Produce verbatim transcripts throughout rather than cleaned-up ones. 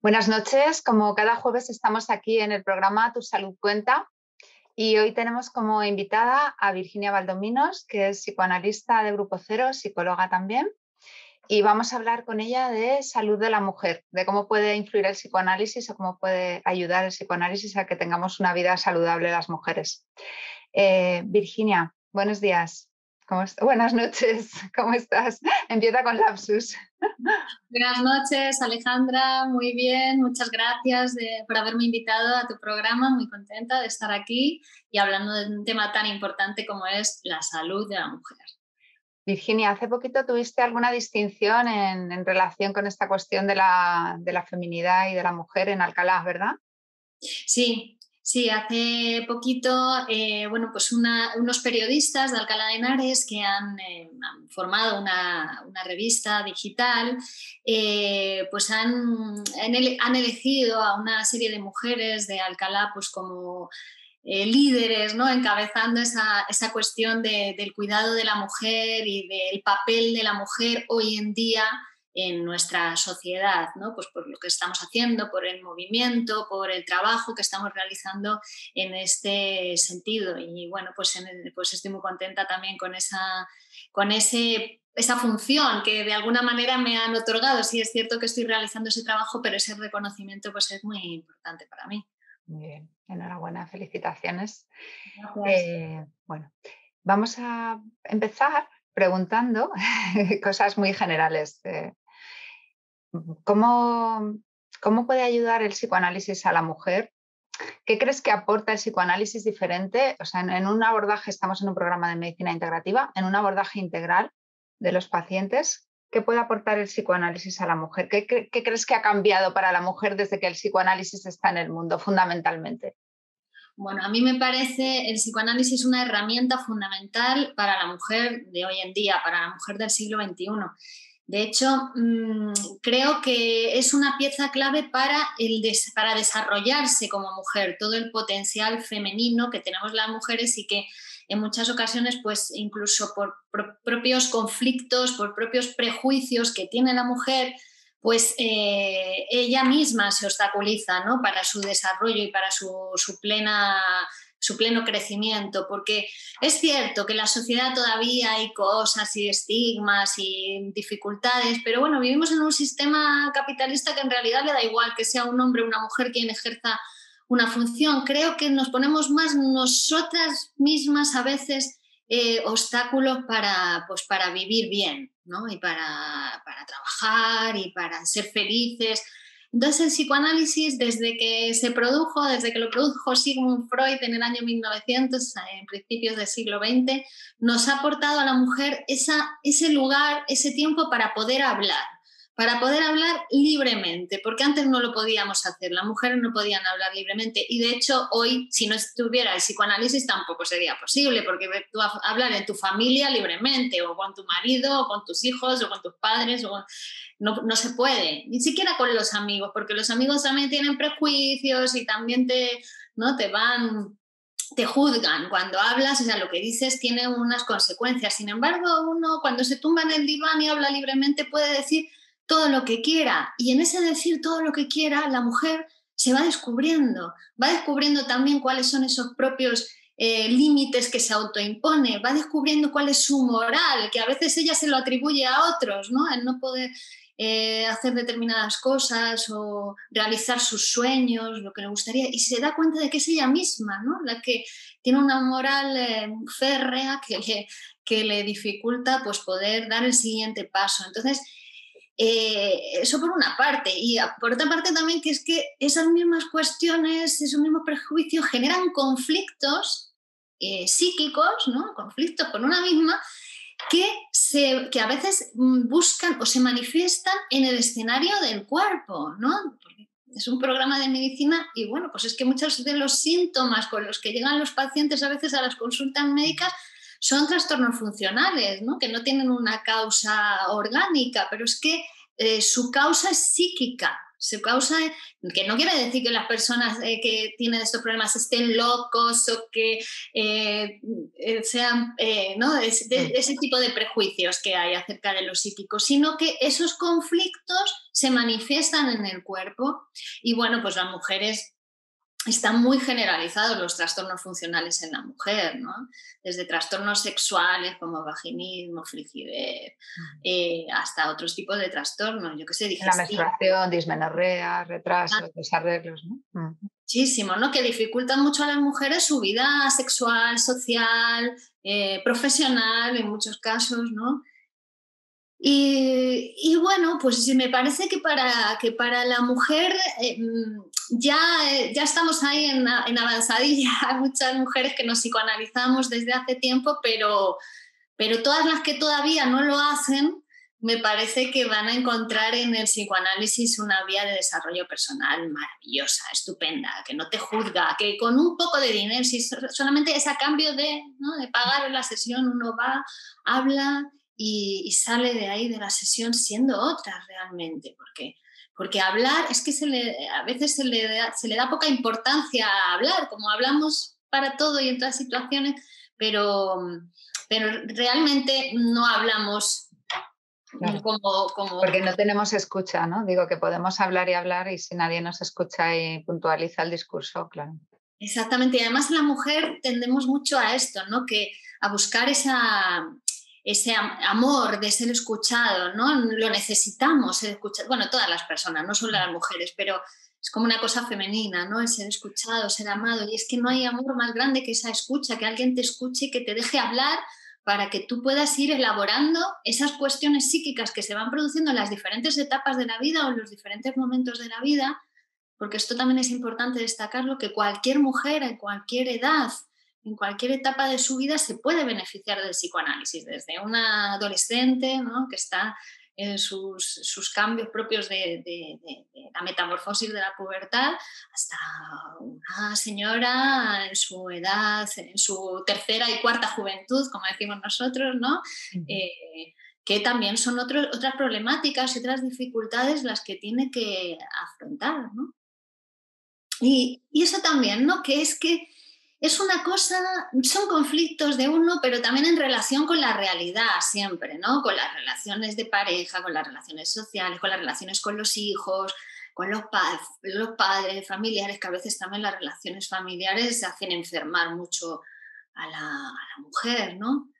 Buenas noches, como cada jueves estamos aquí en el programa Tu Salud Cuenta y hoy tenemos como invitada a Virginia Valdominos, que es psicoanalista de Grupo Cero, psicóloga también, y vamos a hablar con ella de salud de la mujer, de cómo puede influir el psicoanálisis o cómo puede ayudar el psicoanálisis a que tengamos una vida saludable las mujeres. Eh, Virginia, buenos días. ¿Cómo Buenas noches, ¿cómo estás? Empieza con lapsus. Buenas noches, Alejandra, muy bien, muchas gracias de, por haberme invitado a tu programa, muy contenta de estar aquí y hablando de un tema tan importante como es la salud de la mujer. Virginia, hace poquito tuviste alguna distinción en, en relación con esta cuestión de la, de la feminidad y de la mujer en Alcalá, ¿verdad? Sí. Sí, hace poquito, eh, bueno, pues una, unos periodistas de Alcalá de Henares que han, eh, han formado una, una revista digital, eh, pues han, han elegido a una serie de mujeres de Alcalá pues como eh, líderes, ¿no? Encabezando esa, esa cuestión de, del cuidado de la mujer y del papel de la mujer hoy en día en nuestra sociedad, ¿no? Pues por lo que estamos haciendo, por el movimiento, por el trabajo que estamos realizando en este sentido. Y bueno, pues, en el, pues estoy muy contenta también con, esa, con ese, esa función que de alguna manera me han otorgado. Sí, es cierto que estoy realizando ese trabajo, pero ese reconocimiento pues es muy importante para mí. Muy bien, enhorabuena, felicitaciones. Eh, bueno, vamos a empezar preguntando cosas muy generales. Eh, ¿Cómo, ¿Cómo puede ayudar el psicoanálisis a la mujer? ¿Qué crees que aporta el psicoanálisis diferente? O sea, en, en un abordaje, estamos en un programa de medicina integrativa, en un abordaje integral de los pacientes, ¿qué puede aportar el psicoanálisis a la mujer? ¿Qué, qué, qué crees que ha cambiado para la mujer desde que el psicoanálisis está en el mundo, fundamentalmente? Bueno, a mí me parece el psicoanálisis una herramienta fundamental para la mujer de hoy en día, para la mujer del siglo veintiuno. De hecho, creo que es una pieza clave para, el des- para desarrollarse como mujer, todo el potencial femenino que tenemos las mujeres y que en muchas ocasiones, pues incluso por pro- propios conflictos, por propios prejuicios que tiene la mujer, pues eh, ella misma se obstaculiza, ¿no? Para su desarrollo y para su, su, plena, su pleno crecimiento, porque es cierto que en la sociedad todavía hay cosas y estigmas y dificultades, pero bueno, vivimos en un sistema capitalista que en realidad le da igual que sea un hombre o una mujer quien ejerza una función. Creo que nos ponemos más nosotras mismas a veces eh, obstáculos para, pues, para vivir bien, ¿no? Y para, para trabajar y para ser felices. Entonces el psicoanálisis, desde que se produjo, desde que lo produjo Sigmund Freud en el año mil novecientos, en principios del siglo veinte, nos ha aportado a la mujer esa, ese lugar, ese tiempo para poder hablar, para poder hablar libremente, porque antes no lo podíamos hacer, las mujeres no podían hablar libremente y de hecho hoy, si no estuviera el psicoanálisis, tampoco sería posible, porque tú hablar en tu familia libremente, o con tu marido, o con tus hijos, o con tus padres, o con... No, no se puede, ni siquiera con los amigos, porque los amigos también tienen prejuicios y también te, ¿no? te van... te juzgan cuando hablas, o sea, lo que dices tiene unas consecuencias. Sin embargo, uno cuando se tumba en el diván y habla libremente puede decir todo lo que quiera, y en ese decir todo lo que quiera, la mujer se va descubriendo, va descubriendo también cuáles son esos propios eh, límites que se autoimpone, va descubriendo cuál es su moral, que a veces ella se lo atribuye a otros, ¿no? El no poder eh, hacer determinadas cosas o realizar sus sueños, lo que le gustaría, y se da cuenta de que es ella misma, ¿no? La que tiene una moral eh, férrea que le, que le dificulta pues, poder dar el siguiente paso. Entonces, Eh, eso por una parte, y por otra parte también que es que esas mismas cuestiones, esos mismos prejuicios generan conflictos eh, psíquicos, ¿no? Conflictos con una misma que, se, que a veces buscan o se manifiestan en el escenario del cuerpo, ¿no? es un programa de medicina y bueno, pues es que muchos de los síntomas con los que llegan los pacientes a veces a las consultas médicas son trastornos funcionales, ¿no? Que no tienen una causa orgánica, pero es que eh, su causa es psíquica. Su causa, que no quiere decir que las personas eh, que tienen estos problemas estén locos o que eh, sean eh, ¿no? es, de, ese tipo de prejuicios que hay acerca de los psíquicos, sino que esos conflictos se manifiestan en el cuerpo y bueno, pues las mujeres... Están muy generalizados los trastornos funcionales en la mujer, ¿no? Desde trastornos sexuales como vaginismo, frigidez, eh, hasta otros tipos de trastornos, yo qué sé, digestivo. La menstruación, dismenorrea, retrasos, ah, desarreglos, ¿no? Muchísimo, ¿no? Que dificultan mucho a las mujeres su vida sexual, social, eh, profesional en muchos casos, ¿no? Y, y bueno, pues me parece que para, que para la mujer eh, ya, ya estamos ahí en, en avanzadilla. Hay muchas mujeres que nos psicoanalizamos desde hace tiempo, pero, pero todas las que todavía no lo hacen, me parece que van a encontrar en el psicoanálisis una vía de desarrollo personal maravillosa, estupenda, que no te juzga, que con un poco de dinero, si solamente es a cambio de, ¿no? de pagar la sesión, uno va, habla... Y, y sale de ahí de la sesión siendo otra realmente, porque, porque hablar es que se le, a veces se le, da, se le da poca importancia a hablar, como hablamos para todo y en todas situaciones, pero, pero realmente no hablamos claro. como, como... Porque no tenemos escucha, ¿no? Digo que podemos hablar y hablar y si nadie nos escucha y puntualiza el discurso, claro. Exactamente, y además la mujer tendemos mucho a esto, ¿no? Que a buscar esa... ese amor de ser escuchado, ¿no? Lo necesitamos, ser escuchado. Bueno, todas las personas, no solo las mujeres, pero es como una cosa femenina, ¿no? El ser escuchado, ser amado. Y es que no hay amor más grande que esa escucha, que alguien te escuche y que te deje hablar para que tú puedas ir elaborando esas cuestiones psíquicas que se van produciendo en las diferentes etapas de la vida o en los diferentes momentos de la vida, porque esto también es importante destacarlo, que cualquier mujer en cualquier edad, en cualquier etapa de su vida se puede beneficiar del psicoanálisis, desde una adolescente, ¿no? que está en sus, sus cambios propios de, de, de, de la metamorfosis de la pubertad, hasta una señora en su edad, en su tercera y cuarta juventud, como decimos nosotros, ¿no? Uh-huh. eh, que también son otros, otras problemáticas y otras dificultades las que tiene que afrontar, ¿no? Y, y eso también, ¿no? que es que Es una cosa, son conflictos de uno, pero también en relación con la realidad siempre, ¿no? Con las relaciones de pareja, con las relaciones sociales, con las relaciones con los hijos, con los, pa- los padres, familiares, que a veces también las relaciones familiares hacen enfermar mucho a la, a la mujer, ¿no?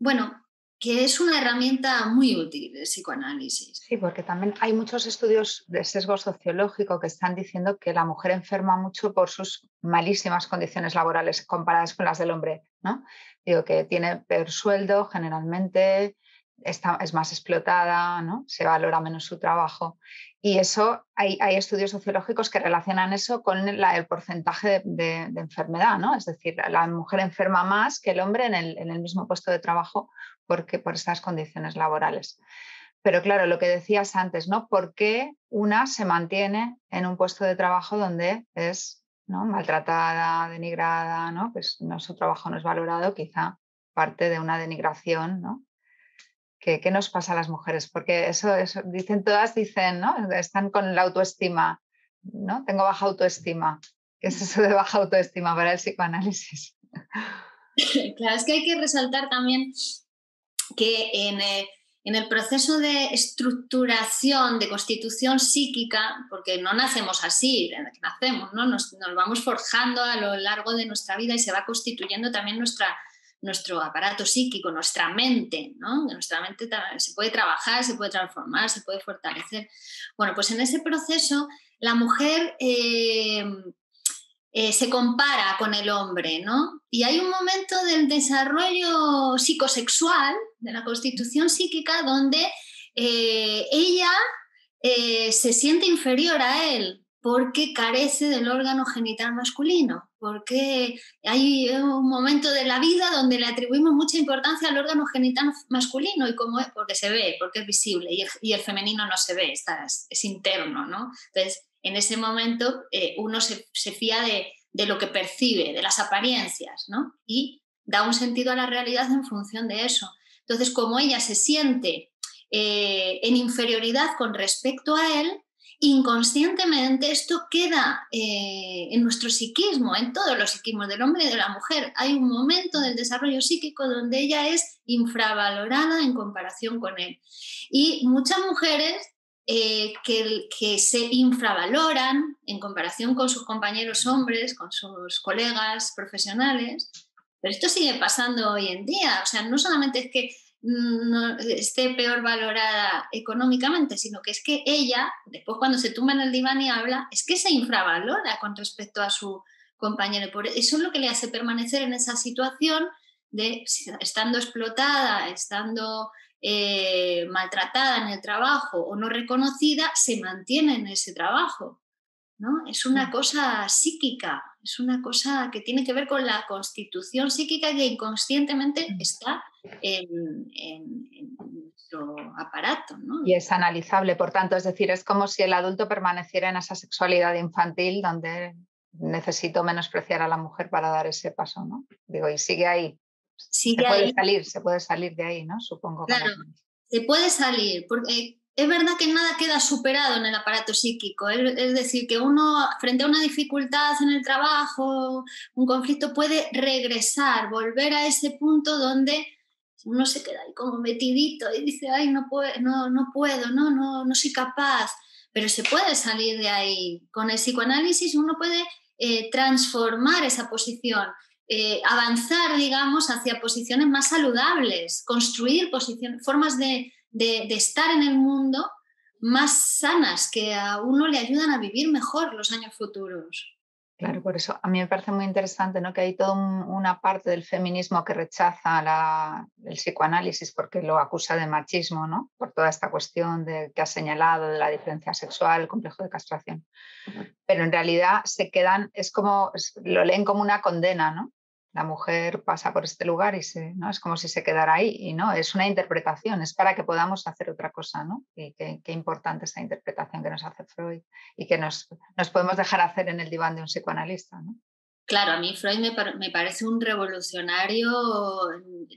Bueno, que es una herramienta muy útil el psicoanálisis. Sí, porque también hay muchos estudios de sesgo sociológico que están diciendo que la mujer enferma mucho por sus malísimas condiciones laborales comparadas con las del hombre, ¿no? Digo que tiene peor sueldo generalmente, está, es más explotada, ¿no? Se valora menos su trabajo. Y eso hay, hay estudios sociológicos que relacionan eso con la, el porcentaje de, de, de enfermedad, ¿no? Es decir, la mujer enferma más que el hombre en el, en el mismo puesto de trabajo porque, por estas condiciones laborales. Pero claro, lo que decías antes, ¿no? ¿Por qué una se mantiene en un puesto de trabajo donde es, ¿no? maltratada, denigrada, ¿no? Pues no, su trabajo no es valorado, quizá parte de una denigración, ¿no? ¿Qué, ¿Qué nos pasa a las mujeres? Porque eso, eso dicen todas, dicen, ¿no? Están con la autoestima, ¿no? Tengo baja autoestima. ¿Qué es eso de baja autoestima para el psicoanálisis? Claro, es que hay que resaltar también que en, eh, en el proceso de estructuración, de constitución psíquica, porque no nacemos así, nacemos, ¿no? Nos, nos vamos forjando a lo largo de nuestra vida y se va constituyendo también nuestra... nuestro aparato psíquico, nuestra mente, ¿no? Nuestra mente se puede trabajar, se puede transformar, se puede fortalecer. Bueno, pues en ese proceso la mujer eh, eh, se compara con el hombre, ¿no? Y hay un momento del desarrollo psicosexual, de la constitución psíquica, donde eh, ella eh, se siente inferior a él, porque carece del órgano genital masculino, porque hay un momento de la vida donde le atribuimos mucha importancia al órgano genital masculino, y como es, porque se ve, porque es visible, y el, y el femenino no se ve, está, es interno, ¿no? Entonces, en ese momento eh, uno se, se fía de, de lo que percibe, de las apariencias, ¿no? Y da un sentido a la realidad en función de eso. Entonces, como ella se siente eh, en inferioridad con respecto a él, inconscientemente esto queda eh, en nuestro psiquismo, en todos los psiquismos del hombre y de la mujer. Hay un momento del desarrollo psíquico donde ella es infravalorada en comparación con él. Y muchas mujeres eh, que, que se infravaloran en comparación con sus compañeros hombres, con sus colegas profesionales, pero esto sigue pasando hoy en día. O sea, no solamente es que no esté peor valorada económicamente, sino que es que ella, después cuando se tumba en el diván y habla, es que se infravalora con respecto a su compañero. Por eso es lo que le hace permanecer en esa situación de estando explotada, estando eh, maltratada en el trabajo o no reconocida, se mantiene en ese trabajo, ¿no? Es una cosa psíquica, es una cosa que tiene que ver con la constitución psíquica que inconscientemente está en, en, en nuestro aparato, ¿no? Y es analizable, por tanto, es decir, es como si el adulto permaneciera en esa sexualidad infantil donde necesito menospreciar a la mujer para dar ese paso, ¿no? Digo, y sigue ahí. Sigue se puede ahí. salir, se puede salir de ahí, ¿no? Supongo. Claro, que se puede salir, porque es verdad que nada queda superado en el aparato psíquico, es decir, que uno frente a una dificultad en el trabajo, un conflicto, puede regresar, volver a ese punto donde uno se queda ahí como metidito y dice, ay, no puedo, no, no puedo, no, no, no soy capaz, pero se puede salir de ahí. Con el psicoanálisis uno puede eh, transformar esa posición, eh, avanzar, digamos, hacia posiciones más saludables, construir posiciones, formas de... De, de estar en el mundo más sanas, que a uno le ayudan a vivir mejor los años futuros. Claro, por eso a mí me parece muy interesante, ¿no?, que hay toda un, una parte del feminismo que rechaza la, el psicoanálisis porque lo acusa de machismo, ¿no?, por toda esta cuestión de, que has señalado, de la diferencia sexual, el complejo de castración. Pero en realidad se quedan, es como, lo leen como una condena, ¿no? La mujer pasa por este lugar y se, ¿no?, es como si se quedara ahí, y no, es una interpretación, es para que podamos hacer otra cosa, ¿no? Y qué, qué importante esta interpretación que nos hace Freud y que nos, nos podemos dejar hacer en el diván de un psicoanalista, ¿no? Claro, a mí Freud me, me parece un revolucionario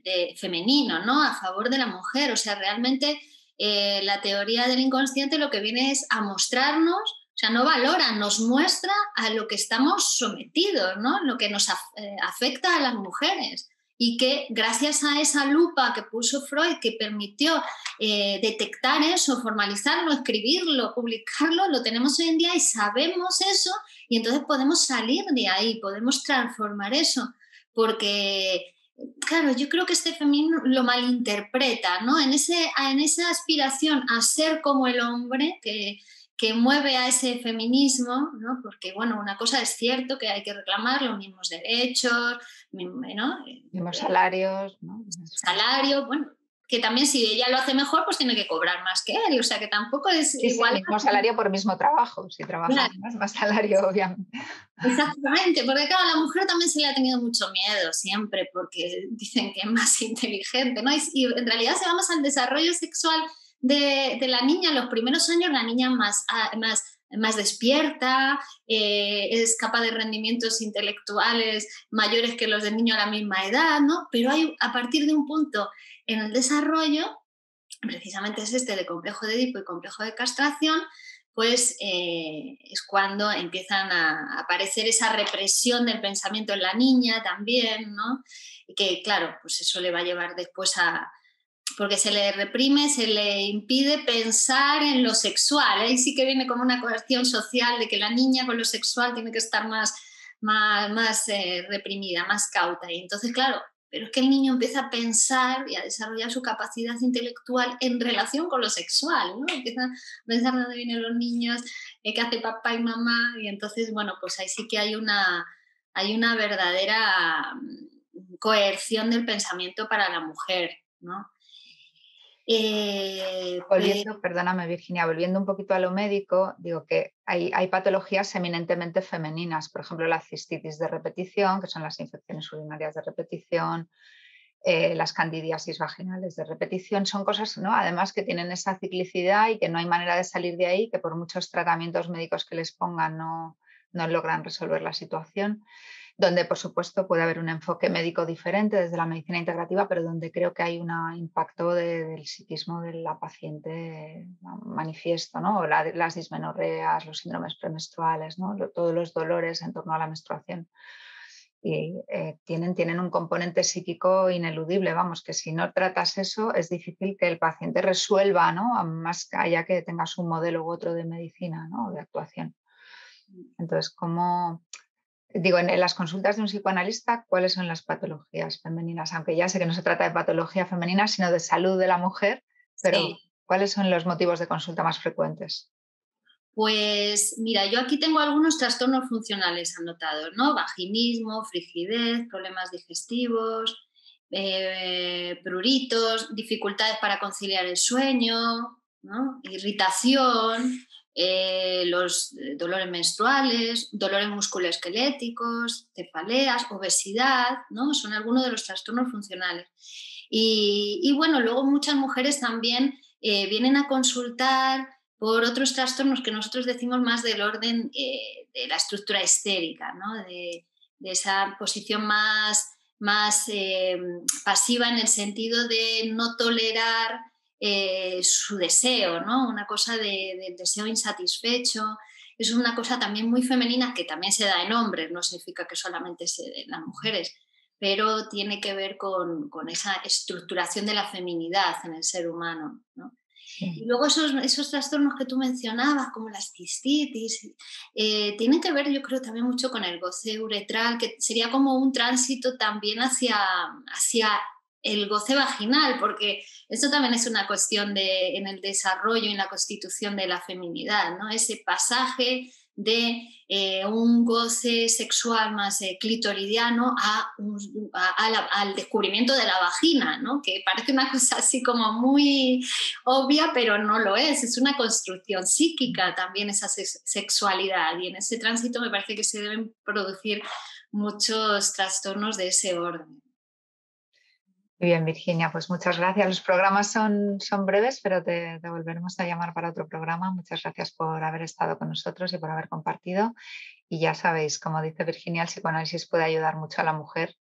de, femenino, ¿no?, a favor de la mujer. O sea, realmente eh, la teoría del inconsciente lo que viene es a mostrarnos. O sea, no valora, nos muestra a lo que estamos sometidos, ¿no?, lo que nos afecta a las mujeres, y que gracias a esa lupa que puso Freud, que permitió eh, detectar eso, formalizarlo, escribirlo, publicarlo, lo tenemos hoy en día y sabemos eso, y entonces podemos salir de ahí, podemos transformar eso, porque, claro, yo creo que este feminismo lo malinterpreta, ¿no?, en, ese, en esa aspiración a ser como el hombre, que... que mueve a ese feminismo, ¿no? Porque, bueno, una cosa es cierto, que hay que reclamar los mismos derechos, ¿no?, mismos salarios, ¿no?, salario, bueno, que también si ella lo hace mejor, pues tiene que cobrar más que él, o sea, que tampoco es sí, igual. Sí, mismo salario por mismo trabajo, si trabaja claro. más, más salario, obviamente. Exactamente, porque claro, a la mujer también se le ha tenido mucho miedo siempre, porque dicen que es más inteligente, ¿no? Y, y en realidad si vamos al desarrollo sexual De, de la niña, en los primeros años la niña más, más, más despierta, eh, es capaz de rendimientos intelectuales mayores que los del niño a la misma edad, ¿no? Pero hay, a partir de un punto en el desarrollo, precisamente es este de complejo de Edipo y complejo de castración, pues eh, es cuando empiezan a aparecer esa represión del pensamiento en la niña también, ¿no? Y que claro, pues eso le va a llevar después a... porque se le reprime, se le impide pensar en lo sexual. Ahí sí que viene como una coerción social de que la niña con lo sexual tiene que estar más, más, más eh, reprimida, más cauta. Y entonces, claro, pero es que el niño empieza a pensar y a desarrollar su capacidad intelectual en relación con lo sexual, ¿no? Empiezan a pensar dónde vienen los niños, eh, qué hace papá y mamá. Y entonces, bueno, pues ahí sí que hay una, hay una verdadera coerción del pensamiento para la mujer, ¿no? Eh, volviendo, y... perdóname Virginia, volviendo un poquito a lo médico, digo que hay, hay patologías eminentemente femeninas, por ejemplo la cistitis de repetición, que son las infecciones urinarias de repetición, eh, las candidiasis vaginales de repetición, son cosas, ¿no?, además que tienen esa ciclicidad y que no hay manera de salir de ahí, que por muchos tratamientos médicos que les pongan no, no logran resolver la situación, donde por supuesto puede haber un enfoque médico diferente desde la medicina integrativa, pero donde creo que hay un impacto de, del psiquismo de la paciente manifiesto, ¿no? La, las dismenorreas, los síndromes premenstruales, ¿no?, todos los dolores en torno a la menstruación. Y eh, tienen, tienen un componente psíquico ineludible, vamos, que si no tratas eso es difícil que el paciente resuelva, ¿no?, más allá que tengas un modelo u otro de medicina, ¿no?, de actuación. Entonces, ¿cómo...? Digo, en las consultas de un psicoanalista, ¿cuáles son las patologías femeninas? Aunque ya sé que no se trata de patología femenina, sino de salud de la mujer, pero sí. ¿Cuáles son los motivos de consulta más frecuentes? Pues mira, yo aquí tengo algunos trastornos funcionales anotados, ¿no? Vaginismo, frigidez, problemas digestivos, eh, pruritos, dificultades para conciliar el sueño, ¿no?, irritación... Eh, los dolores menstruales, dolores musculoesqueléticos, cefaleas, obesidad, ¿no? Son algunos de los trastornos funcionales. Y, y bueno, luego muchas mujeres también eh, vienen a consultar por otros trastornos que nosotros decimos más del orden eh, de la estructura histérica, ¿no?, de, de esa posición más, más eh, pasiva en el sentido de no tolerar Eh, su deseo, ¿no?, una cosa de, de deseo insatisfecho. Es una cosa también muy femenina que también se da en hombres, no significa que solamente se den las mujeres, pero tiene que ver con, con esa estructuración de la feminidad en el ser humano, ¿no? Sí. Y luego esos, esos trastornos que tú mencionabas, como las cistitis, eh, tienen que ver, yo creo, también mucho con el goce uretral, que sería como un tránsito también hacia... hacia el goce vaginal, porque esto también es una cuestión de, en el desarrollo y en la constitución de la feminidad, ¿no? Ese pasaje de eh, un goce sexual más eh, clitoridiano a, a, a la, al descubrimiento de la vagina, ¿no?, que parece una cosa así como muy obvia, pero no lo es, es una construcción psíquica también esa sex- sexualidad, y en ese tránsito me parece que se deben producir muchos trastornos de ese orden. Muy bien, Virginia, pues muchas gracias. Los programas son, son breves, pero te, te volveremos a llamar para otro programa. Muchas gracias por haber estado con nosotros y por haber compartido. Y ya sabéis, como dice Virginia, el psicoanálisis puede ayudar mucho a la mujer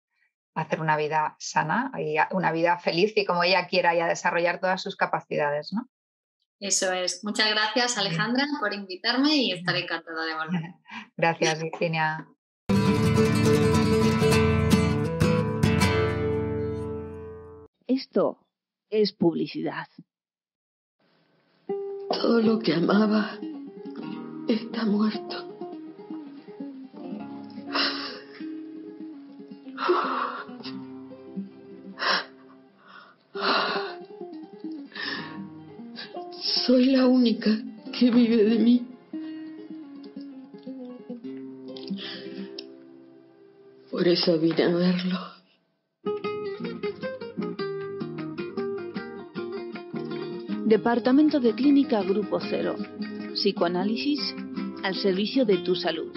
a hacer una vida sana, y una vida feliz y como ella quiera, y a desarrollar todas sus capacidades, ¿no? Eso es. Muchas gracias, Alejandra, por invitarme, y estaré encantada de volver. Gracias, Virginia. Esto es publicidad. Todo lo que amaba está muerto. Soy la única que vive de mí. Por eso vine a verlo. Departamento de Clínica Grupo Cero. Psicoanálisis al servicio de tu salud.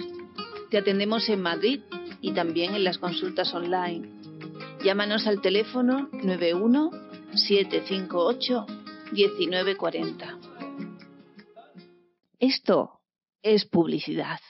Te atendemos en Madrid y también en las consultas online. Llámanos al teléfono nueve uno siete cinco ocho uno nueve cuatro cero. Esto es publicidad.